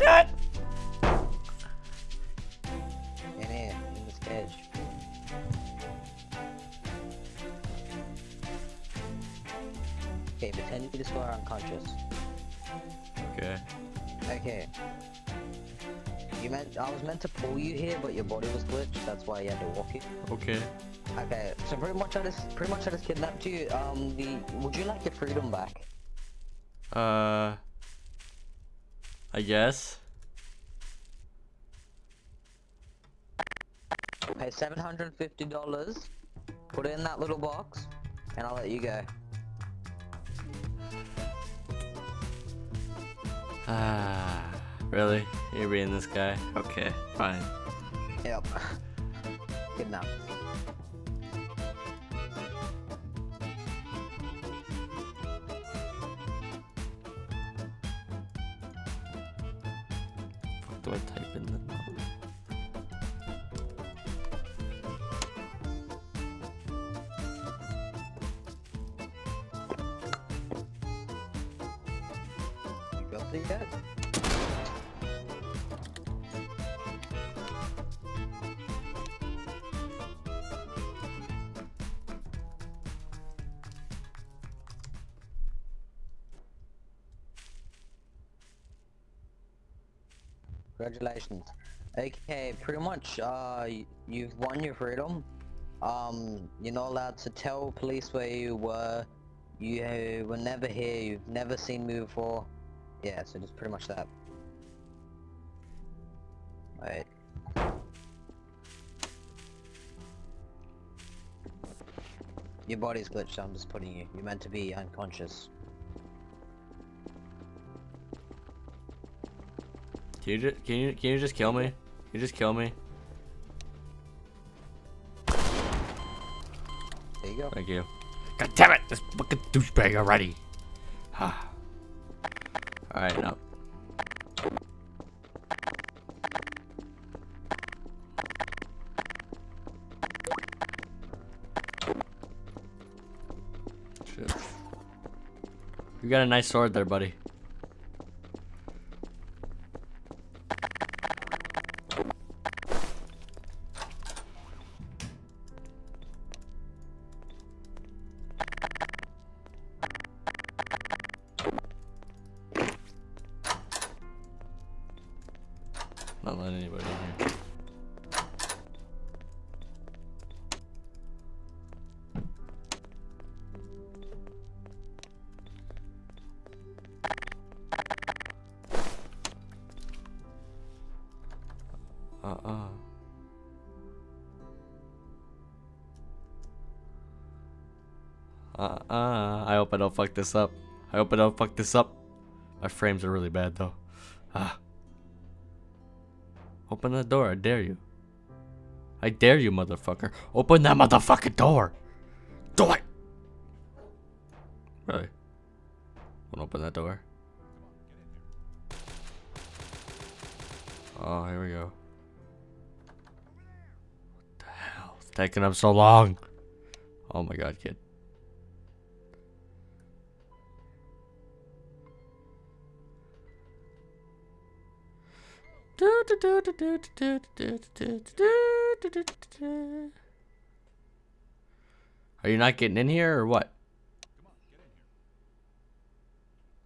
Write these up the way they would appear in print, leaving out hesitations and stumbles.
that! Yeah, in this edge. Okay, pretend you are unconscious. Okay. Okay. I was meant to pull you here, but your body was glitched. That's why you had to walk it. Okay. Okay. So pretty much I just kidnapped you. Would you like your freedom back? I guess. Pay $750. Put it in that little box, and I'll let you go. Really? You're being this guy? Okay, fine. Yep. Good enough. What do I type in then? You got the cat? Congratulations. Okay, pretty much, you've won your freedom. You're not allowed to tell police where you were. You were never here. You've never seen me before. Yeah, so just pretty much that. Alright. Your body's glitched, so I'm just putting you. You're meant to be unconscious. Can you just kill me? Can you just kill me? There you go. Thank you. God damn it! This fucking douchebag already. All right, now. Shit. You got a nice sword there, buddy. Not letting anybody in here. I hope I don't fuck this up. I hope I don't fuck this up. My frames are really bad though. Open the door, I dare you. I dare you, motherfucker. Open that motherfucking door! Do it! Really? Wanna open that door? Oh, here we go. What the hell? It's taking up so long! Oh my god, kid. Are you not getting in here or what?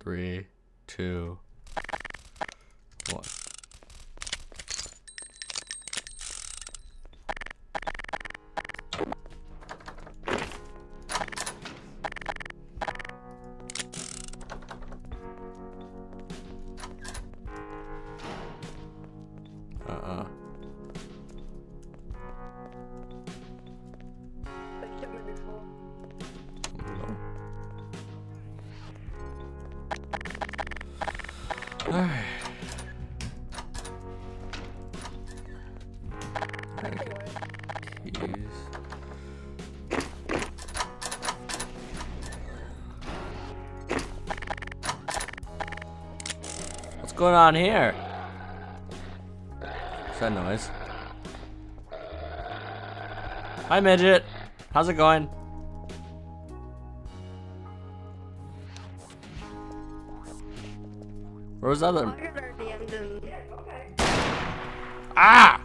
3, 2, 1. Alright. What's going on here? What's that noise? Hi, midget. How's it going? Where was the other? London. Yeah, okay. Ah!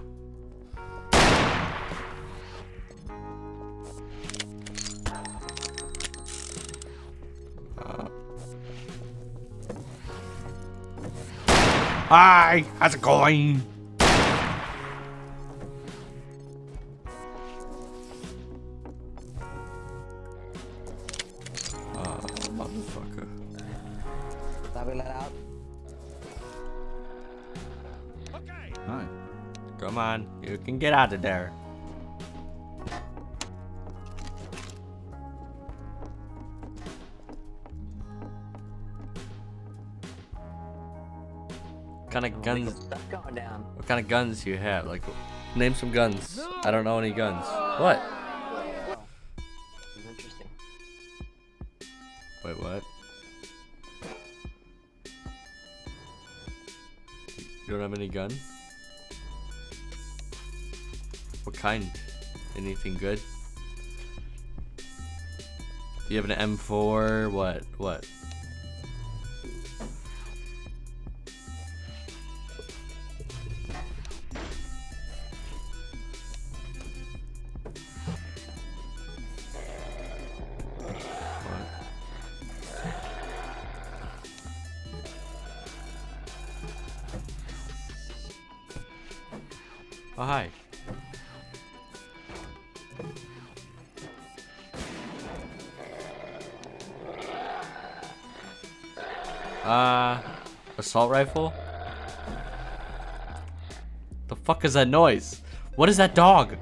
Hi, how's it going? Motherfucker. That we let out. Okay. Hi. Come on, you can get out of there. What kind of guns? What kind of guns you have? Like, name some guns. No. I don't know any guns. What? Interesting. Wait, what? You don't have any gun? What kind? Anything good? Do you have an M4? What? What? Oh, hi. Assault rifle? The fuck is that noise? What is that dog?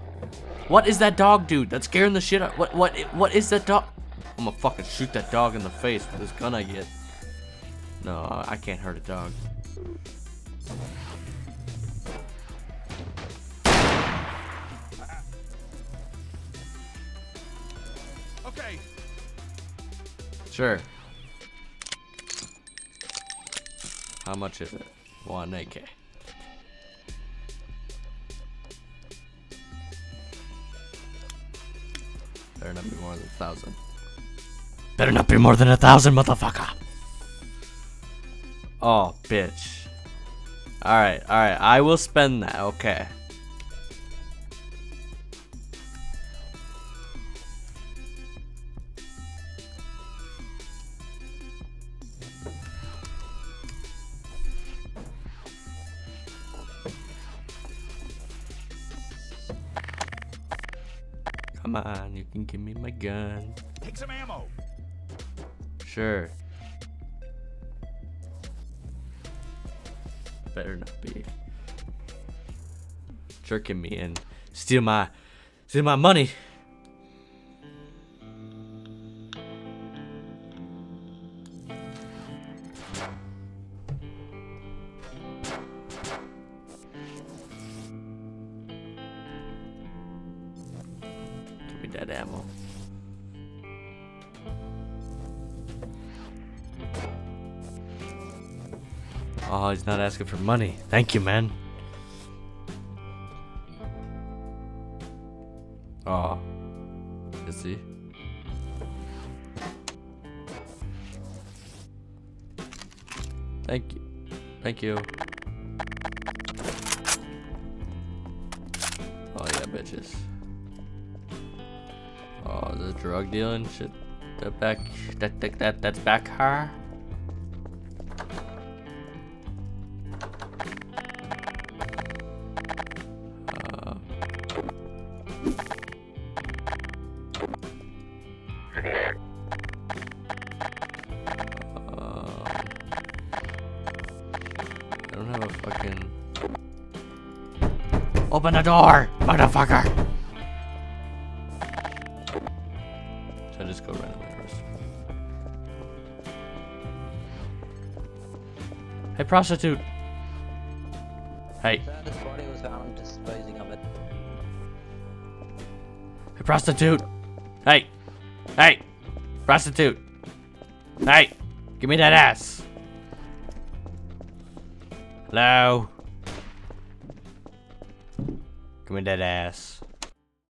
What is that dog, dude? That's scaring the shit out. What is that dog? I'm gonna fucking shoot that dog in the face with this gun I get. No, I can't hurt a dog. Sure. How much is it? 1 AK. Better not be more than 1,000. Better not be more than 1,000, motherfucker. Oh, bitch. Alright, alright. I will spend that. Okay. Come on, you can give me my gun. Take some ammo. Sure. Better not be jerking me and steal my money. Dead ammo. Oh, he's not asking for money. Thank you, man. Oh, is he? Thank you. Thank you. Oh yeah, bitches. Oh, the drug dealing shit. That's back her. I don't have a fucking. Open the door, motherfucker. I just go randomly first. Hey, prostitute. Hey. This body was found disposing of it. Hey, prostitute. Hey. Hey. Prostitute. Hey. Give me that ass. Hello. Give me that ass.